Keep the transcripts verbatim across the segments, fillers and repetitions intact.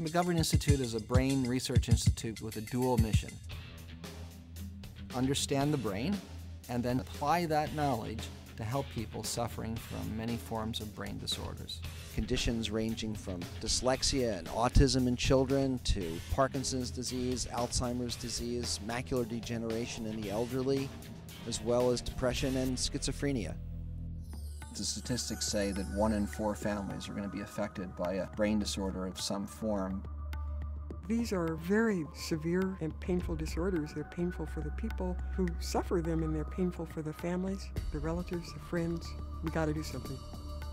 McGovern Institute is a brain research institute with a dual mission. Understand the brain and then apply that knowledge to help people suffering from many forms of brain disorders. Conditions ranging from dyslexia and autism in children to Parkinson's disease, Alzheimer's disease, macular degeneration in the elderly, as well as depression and schizophrenia. The statistics say that one in four families are going to be affected by a brain disorder of some form. These are very severe and painful disorders. They're painful for the people who suffer them, and they're painful for the families, the relatives, the friends. We got to do something.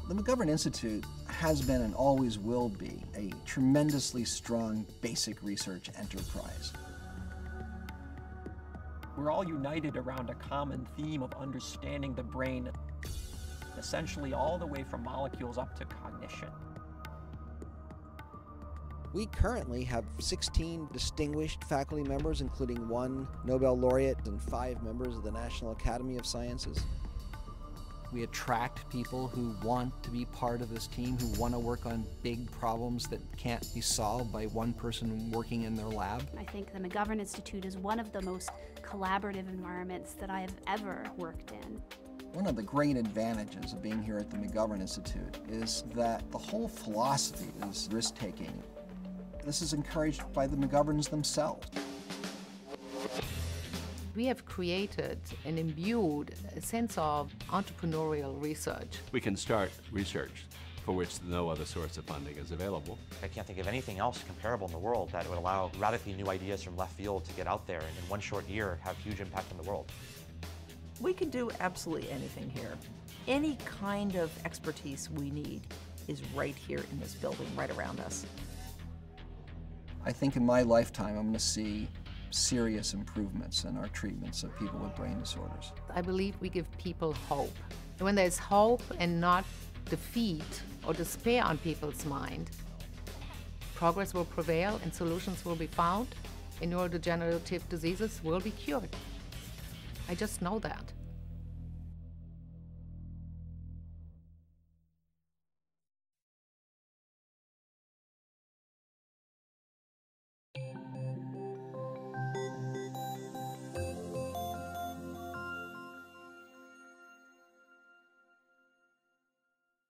The McGovern Institute has been and always will be a tremendously strong basic research enterprise. We're all united around a common theme of understanding the brain, essentially all the way from molecules up to cognition. We currently have sixteen distinguished faculty members, including one Nobel laureate and five members of the National Academy of Sciences. We attract people who want to be part of this team, who want to work on big problems that can't be solved by one person working in their lab. I think the McGovern Institute is one of the most collaborative environments that I have ever worked in. One of the great advantages of being here at the McGovern Institute is that the whole philosophy is risk-taking. This is encouraged by the McGoverns themselves. We have created and imbued a sense of entrepreneurial research. We can start research for which no other source of funding is available. I can't think of anything else comparable in the world that would allow radically new ideas from left field to get out there and in one short year have huge impact on the world. We can do absolutely anything here. Any kind of expertise we need is right here in this building, right around us. I think in my lifetime I'm going to see serious improvements in our treatments of people with brain disorders. I believe we give people hope. When there's hope and not defeat or despair on people's mind, progress will prevail and solutions will be found and neurodegenerative diseases will be cured. I just know that.